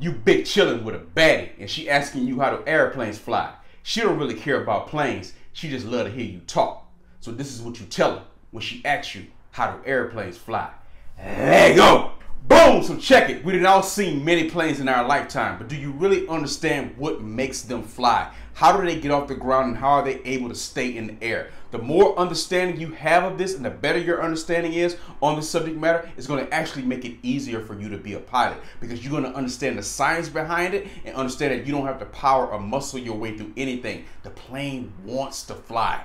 you big chillin' with a baddie and she asking you how the airplanes fly. She don't really care about planes. She just love to hear you talk. So this is what you tell her when she asks you how do airplanes fly. There you go. Boom! So check it. We've all seen many planes in our lifetime, but do you really understand what makes them fly? How do they get off the ground and how are they able to stay in the air? The more understanding you have of this and the better your understanding is on the subject matter, it's going to actually make it easier for you to be a pilot because you're going to understand the science behind it and understand that you don't have to power or muscle your way through anything. The plane wants to fly.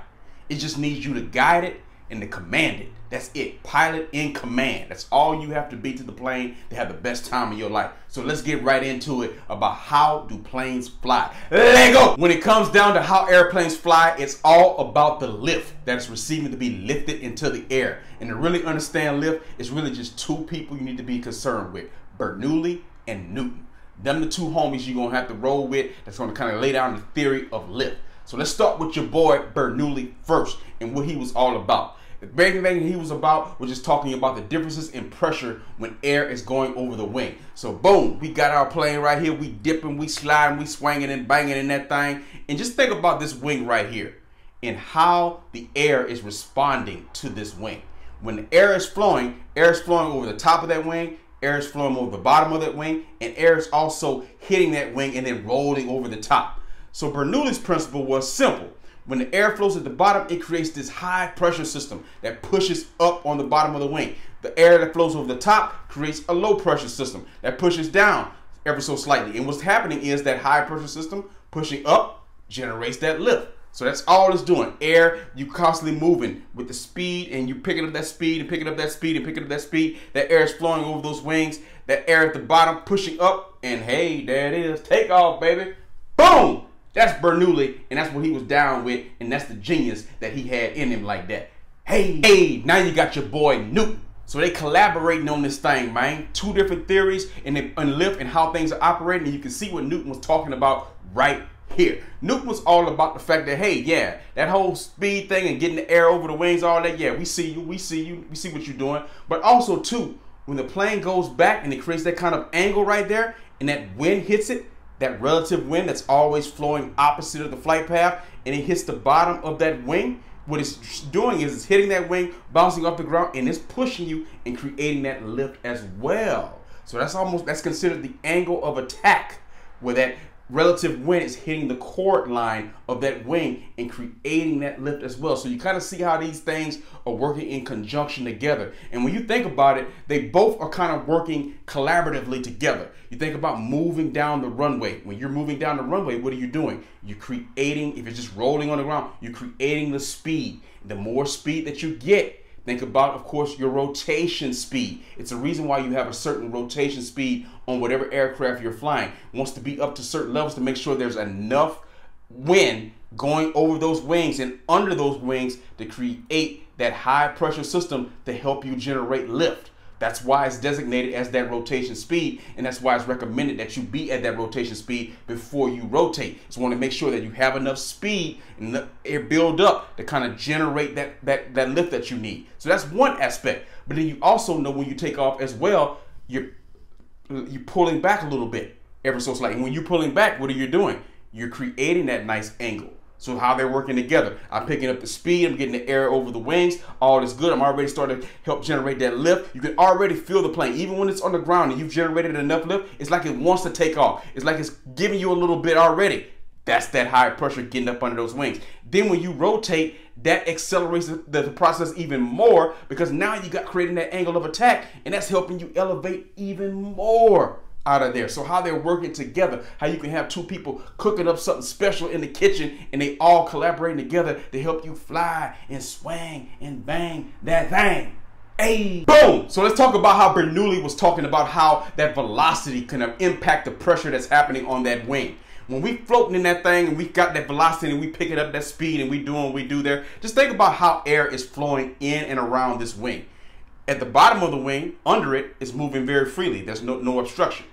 It just needs you to guide it and to command it. That's it. Pilot in command. That's all you have to be to the plane to have the best time of your life. So let's get right into it about how do planes fly. There you go. When it comes down to how airplanes fly, it's all about the lift that's receiving to be lifted into the air. And to really understand lift, it's really just two people you need to be concerned with, Bernoulli and Newton. Them the two homies you're going to have to roll with that's going to kind of lay down the theory of lift. So let's start with your boy Bernoulli first and what he was all about. The main thing he was about was just talking about the differences in pressure when air is going over the wing. So boom, we got our plane right here. We dipping, we sliding, we swinging and banging in that thing. And just think about this wing right here and how the air is responding to this wing. When the air is flowing over the top of that wing, air is flowing over the bottom of that wing, and air is also hitting that wing and then rolling over the top. So Bernoulli's principle was simple. When the air flows at the bottom, it creates this high pressure system that pushes up on the bottom of the wing. The air that flows over the top creates a low pressure system that pushes down ever so slightly. And what's happening is that high pressure system pushing up generates that lift. So that's all it's doing. Air, you constantly moving with the speed and you picking up that speed and picking up that speed and picking up that speed. That air is flowing over those wings. That air at the bottom pushing up and hey, there it is. Take off, baby. Boom! That's Bernoulli, and that's what he was down with, and that's the genius that he had in him like that. Hey, now you got your boy Newton. So they collaborating on this thing, man. Two different theories and lift and how things are operating, and you can see what Newton was talking about right here. Newton was all about the fact that, hey, yeah, that whole speed thing and getting the air over the wings, all that, yeah, we see you, we see what you're doing. But also, too, when the plane goes back and it creates that kind of angle right there, and that wind hits it, that relative wind that's always flowing opposite of the flight path, and it hits the bottom of that wing, what it's doing is it's hitting that wing, bouncing off the ground, and it's pushing you and creating that lift as well. So that's considered the angle of attack, where that relative wind is hitting the chord line of that wing and creating that lift as well. So you kind of see how these things are working in conjunction together. And when you think about it, they both are kind of working collaboratively together. You think about moving down the runway. When you're moving down the runway, what are you doing? You're creating, if it's just rolling on the ground, you're creating the speed. The more speed that you get, think about, of course, your rotation speed. It's a reason why you have a certain rotation speed on whatever aircraft you're flying. It wants to be up to certain levels to make sure there's enough wind going over those wings and under those wings to create that high pressure system to help you generate lift. That's why it's designated as that rotation speed, and that's why it's recommended that you be at that rotation speed before you rotate. So you want to make sure that you have enough speed and the air build up to kind of generate that lift that you need. So that's one aspect. But then you also know when you take off as well, you're pulling back a little bit, ever so slightly. And when you're pulling back, what are you doing? You're creating that nice angle. So how they're working together. I'm picking up the speed, I'm getting the air over the wings, all is good. I'm already starting to help generate that lift. You can already feel the plane. Even when it's on the ground and you've generated enough lift, it's like it wants to take off. It's like it's giving you a little bit already. That's that high pressure getting up under those wings. Then when you rotate, that accelerates the process even more because now you got creating that angle of attack and that's helping you elevate even more out of there. So how they're working together, how you can have two people cooking up something special in the kitchen and they all collaborating together to help you fly and swing and bang that thing. Hey, boom! So let's talk about how Bernoulli was talking about how that velocity can impact the pressure that's happening on that wing. When we floating in that thing and we got that velocity and we picking up that speed and we doing what we do there, just think about how air is flowing in and around this wing. At the bottom of the wing, under it, it's moving very freely. There's no obstruction.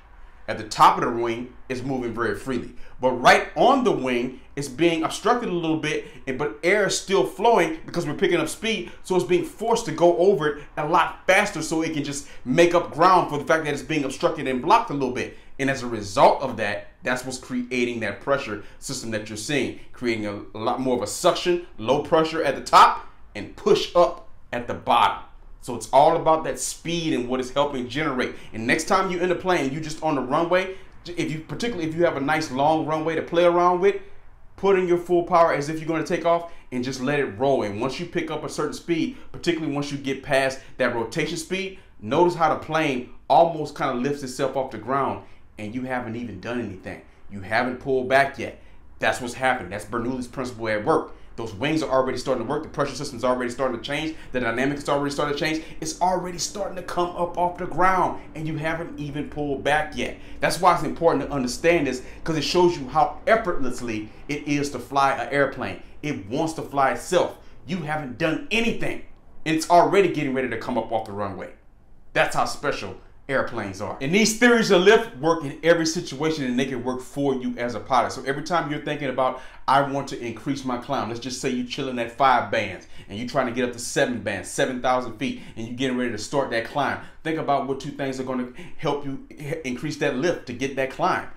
At the top of the wing, it's moving very freely. But right on the wing, it's being obstructed a little bit, but air is still flowing because we're picking up speed, so it's being forced to go over it a lot faster so it can just make up ground for the fact that it's being obstructed and blocked a little bit. And as a result of that, that's what's creating that pressure system that you're seeing, creating a lot more of a suction, low pressure at the top and push up at the bottom. So it's all about that speed and what it's helping generate. And next time you're in the plane, you're just on the runway, particularly if you have a nice long runway to play around with, put in your full power as if you're going to take off and just let it roll. And once you pick up a certain speed, particularly once you get past that rotation speed, notice how the plane almost kind of lifts itself off the ground and you haven't even done anything. You haven't pulled back yet. That's what's happening. That's Bernoulli's principle at work. Those wings are already starting to work. The pressure system's already starting to change. The dynamics are already starting to change. It's already starting to come up off the ground and you haven't even pulled back yet. That's why it's important to understand this, because it shows you how effortlessly it is to fly an airplane. It wants to fly itself. You haven't done anything. It's already getting ready to come up off the runway. That's how special airplanes are. And these theories of lift work in every situation, and they can work for you as a pilot. So every time you're thinking about, I want to increase my climb, let's just say you're chilling at 5 bands and you're trying to get up to 7 bands, 7,000 feet, and you're getting ready to start that climb. Think about what 2 things are going to help you increase that lift to get that climb.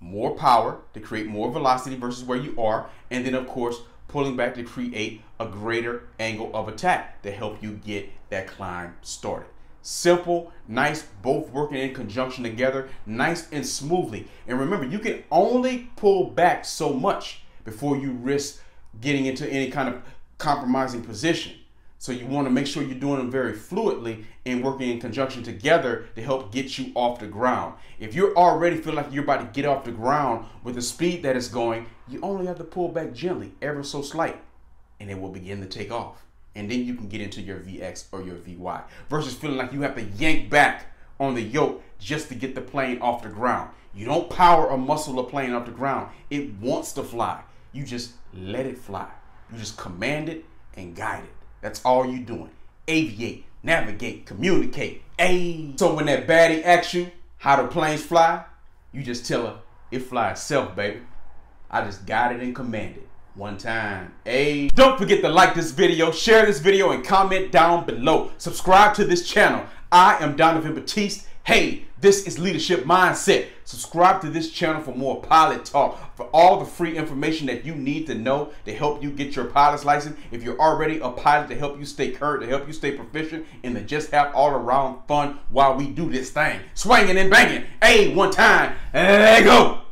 More power to create more velocity versus where you are, and then of course pulling back to create a greater angle of attack to help you get that climb started. Simple, nice, both working in conjunction together, nice and smoothly. And remember, you can only pull back so much before you risk getting into any kind of compromising position. So you want to make sure you're doing them very fluidly and working in conjunction together to help get you off the ground. If you already feel like you're about to get off the ground with the speed that it's going, you only have to pull back gently, ever so slight, and it will begin to take off. And then you can get into your VX or your VY, versus feeling like you have to yank back on the yoke just to get the plane off the ground. You don't power or muscle a plane off the ground. It wants to fly. You just let it fly. You just command it and guide it. That's all you're doing. Aviate, navigate, communicate. Ayy. So when that baddie asks you how the planes fly, you just tell her, it flies itself, baby. I just guide it and command it. One time. Hey, don't forget to like this video, share this video, and comment down below. Subscribe to this channel. I am Donovan Batiste. Hey, this is Leadership Mindset. Subscribe to this channel for more pilot talk, for all the free information that you need to know to help you get your pilot's license. If you're already a pilot, to help you stay current, to help you stay proficient, and to just have all around fun while we do this thing. Swinging and banging. Hey, one time. There you go.